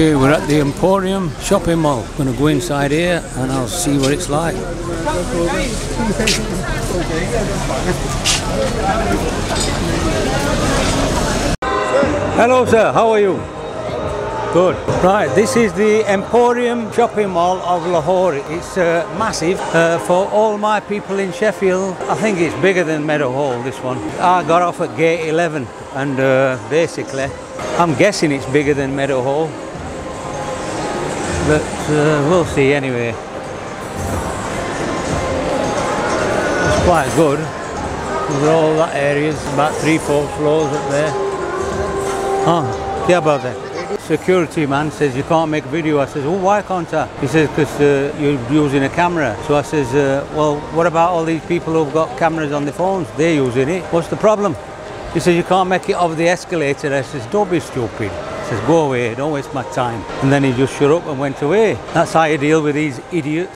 Okay, we're at the Emporium shopping mall. I'm going to go inside here and I'll see what it's like. Hello sir, how are you? Good. Right, this is the Emporium shopping mall of Lahore. It's massive for all my people in Sheffield. I think it's bigger than Meadow Hall, this one. I got off at gate 11 and basically I'm guessing it's bigger than Meadow Hall. But we'll see anyway. It's quite good. There's all that area, about 3-4 floors up there. Oh, yeah, about that. Security man says you can't make video. I says, oh, why can't I? He says, because you're using a camera. So I says, well, what about all these people who've got cameras on their phones? They're using it. What's the problem? He says, you can't make it off the escalator. I says, don't be stupid. He says, go away, don't waste my time. And then he just shut up and went away. That's how you deal with these idiots.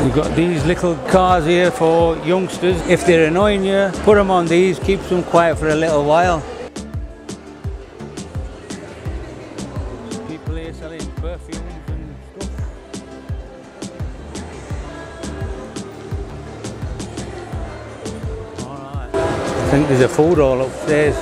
We've got these little cars here for youngsters. If they're annoying you, put them on these, keeps them quiet for a little while. People here selling perfumes and stuff. All right. I think there's a food hall upstairs.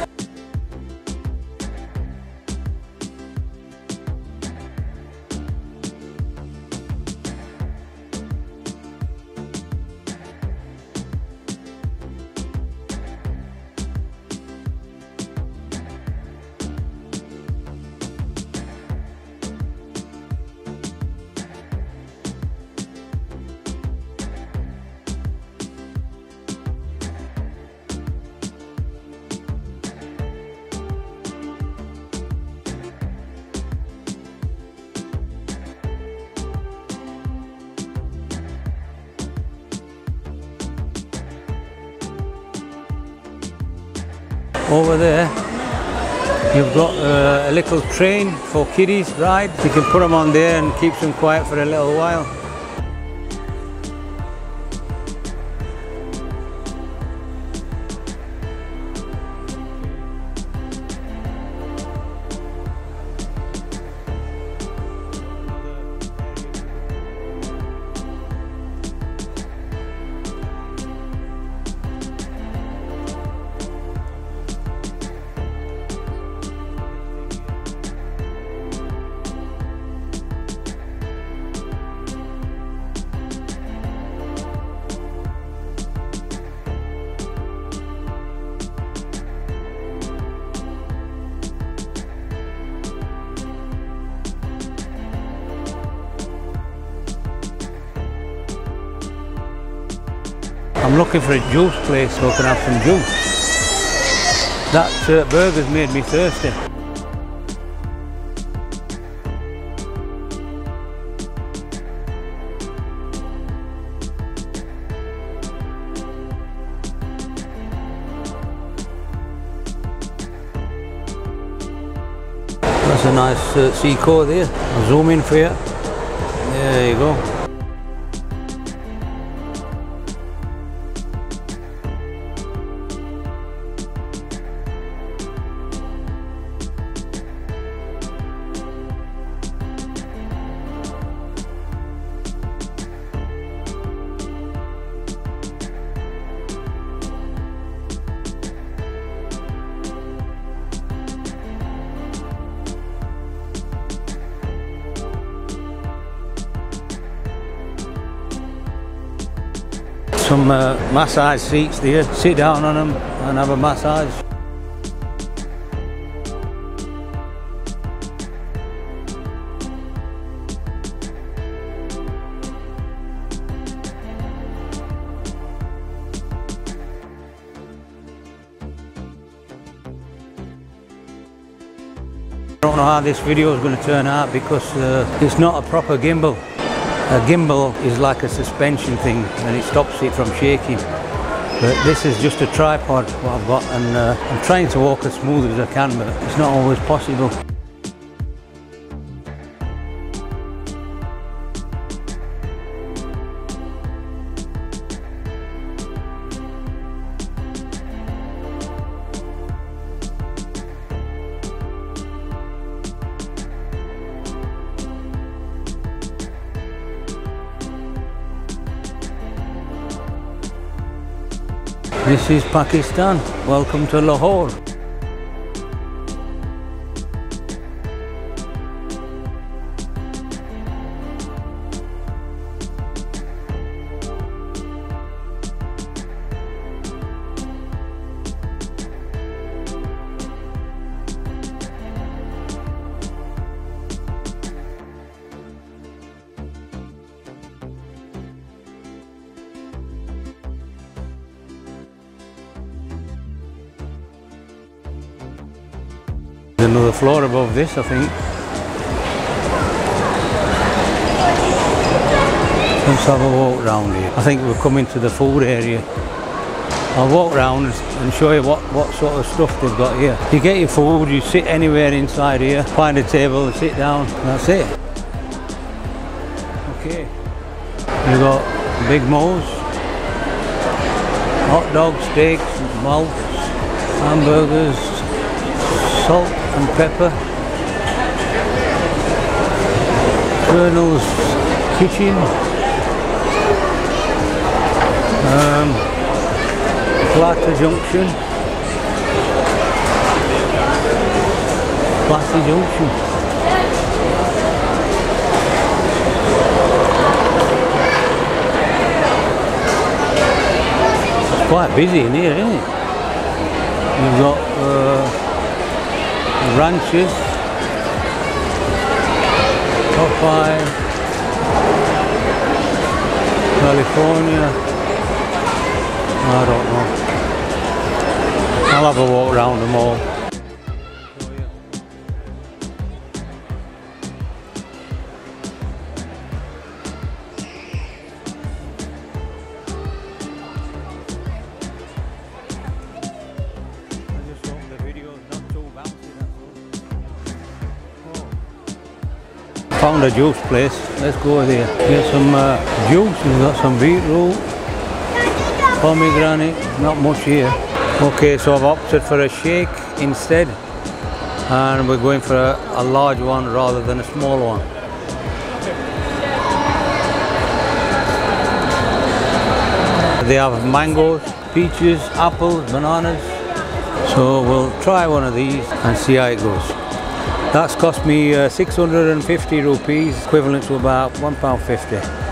Over there, you've got a little train for kiddies ride. You can put them on there and keeps them quiet for a little while. I'm looking for a juice place so I can have some juice. That burger's made me thirsty. That's a nice seacoast there. I'll zoom in for you. There you go. Some massage seats there, sit down on them and have a massage. I don't know how this video is going to turn out because it's not a proper gimbal. A gimbal is like a suspension thing and it stops it from shaking. But this is just a tripod what I've got, and I'm trying to walk as smooth as I can, but it's not always possible. This is Pakistan. Welcome to Lahore. Another floor above this, I think. Let's have a walk round here. I think we're coming to the food area. I'll walk round and show you what sort of stuff they've got here. You get your food, you sit anywhere inside here, find a table and sit down, and that's it. Okay. You've got big moles, hot dogs, steaks, malts, hamburgers, salt and pepper, Colonel's Kitchen, Platter Junction, It's quite busy in here, isn't it? You've got Ranches Top Five, California. I don't know. I'll have a walk around them all. Found a juice place. Let's go there. Get some juice. We've got some beetroot, pomegranate. Not much here. Okay, so I've opted for a shake instead, and we're going for a large one rather than a small one. They have mangoes, peaches, apples, bananas. So we'll try one of these and see how it goes. That's cost me 650 rupees, equivalent to about £1.50.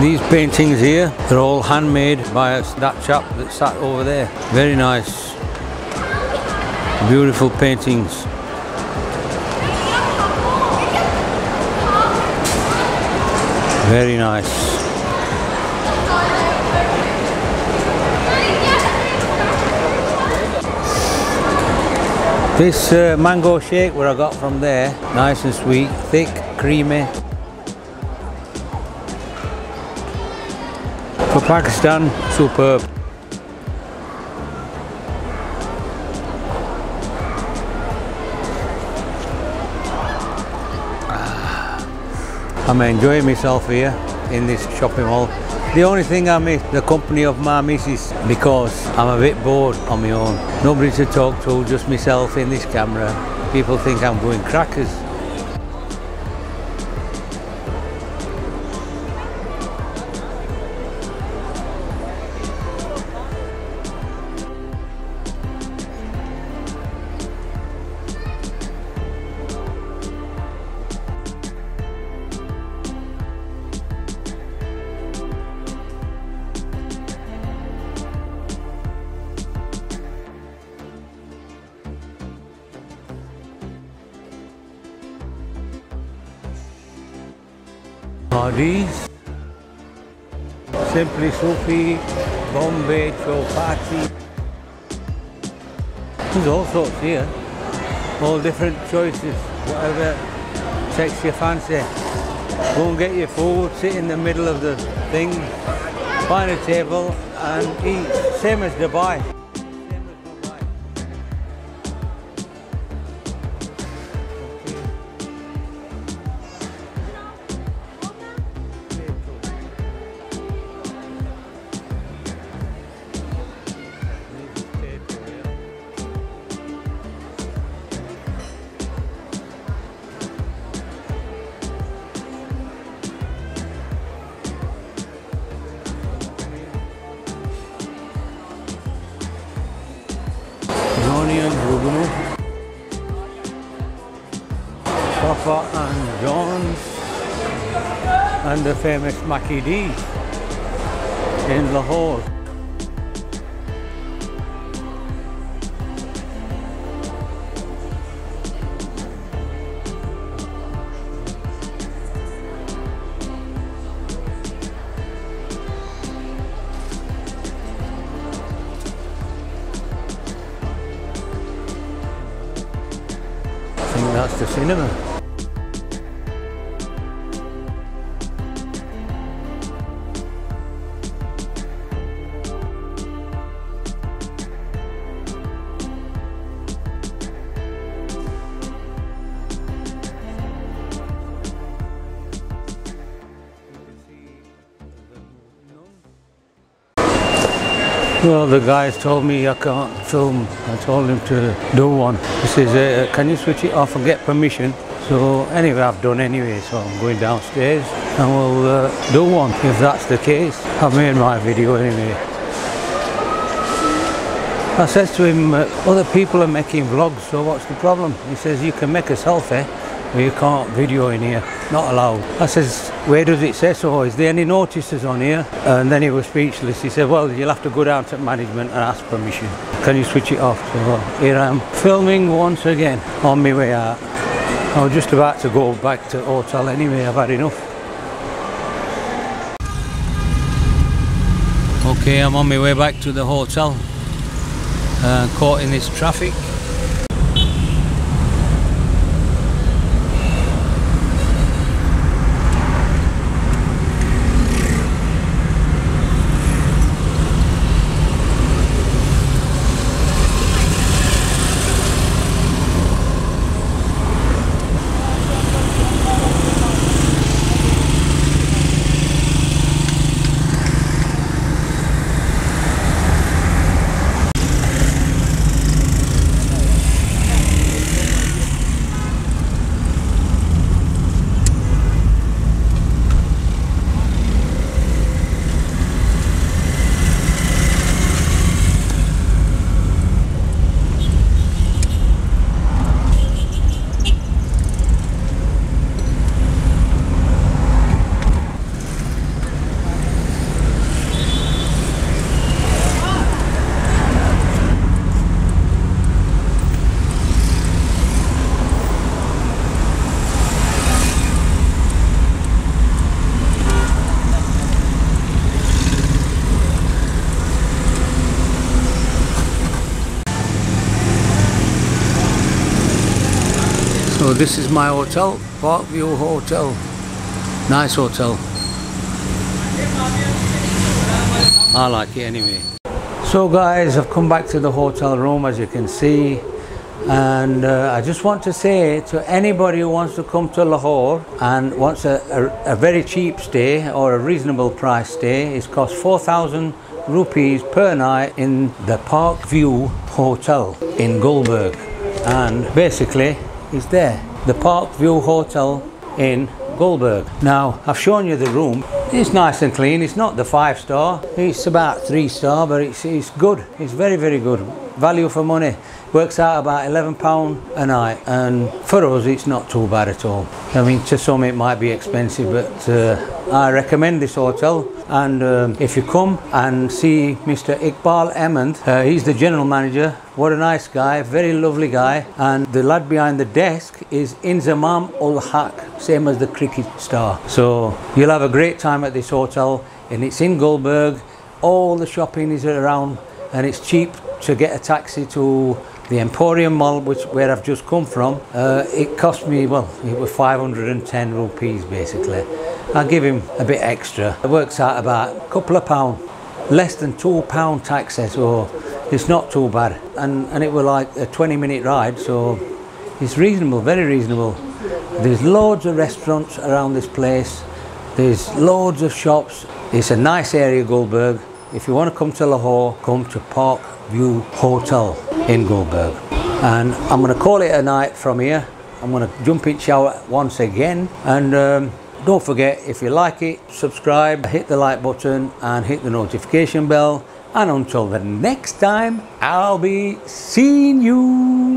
These paintings here, they're all handmade by that chap that sat over there. Very nice, beautiful paintings. Very nice. This mango shake where I got from there, nice and sweet, thick, creamy. For Pakistan, superb. I'm enjoying myself here in this shopping mall. The only thing I miss, the company of my missus, because I'm a bit bored on my own. Nobody to talk to, just myself in this camera. People think I'm going crackers. D's, Simply Sufi Bombay Chopati. There's all sorts here, all different choices, whatever takes your fancy. Go and get your food, sit in the middle of the thing, find a table and eat, same as Dubai. Papa John's and the famous Mackie D in Lahore. I think that's the cinema. Well, the guys told me I can't film. I told him to do one. He says, can you switch it off and get permission? So anyway, I've done anyway, so I'm going downstairs and we'll do one if that's the case. I've made my video anyway. I says to him, other people are making vlogs, so what's the problem? He says, you can make a selfie, but you can't video in here, not allowed. I says, where does it say so? Is there any notices on here? And then he was speechless. He said, well, you'll have to go down to management and ask permission. Can you switch it off? So here I am filming once again on my way out. I was just about to go back to the hotel anyway, I've had enough. Okay, I'm on my way back to the hotel. Caught in this traffic. So this is my hotel, Park View Hotel. Nice hotel. I like it anyway. So guys, I've come back to the hotel room, as you can see. And I just want to say to anybody who wants to come to Lahore and wants a very cheap stay or a reasonable price stay, it costs 4,000 rupees per night in the Park View Hotel in Goldberg. And basically, is there, the Park View Hotel in Goldberg. Now I've shown you the room. It's nice and clean. It's not the 5-star, it's about 3-star, but it's good. It's very, very good value for money. works out about £11 a night, and for us it's not too bad at all. I mean, to some it might be expensive, but I recommend this hotel. And if you come and see Mr. Iqbal Ahmed, he's the general manager. What a nice guy, very lovely guy. And the lad behind the desk is Inzamam ul Haq, same as the cricket star. So you'll have a great time at this hotel, and it's in Goldberg. All the shopping is around, and it's cheap to get a taxi to the Emporium Mall, where I've just come from. It cost me, well, it was 510 rupees basically. I give him a bit extra. It works out about a couple of pounds, less than £2 taxes, so it's not too bad. And it was like a 20-minute ride, so it's reasonable, very reasonable. There's loads of restaurants around this place. There's loads of shops. It's a nice area, Goldberg. If you want to come to Lahore, come to Park View Hotel in Goldberg. And I'm going to call it a night from here. I'm going to jump in shower once again, and don't forget, if you like it, subscribe, hit the like button and hit the notification bell. And until the next time, I'll be seeing you.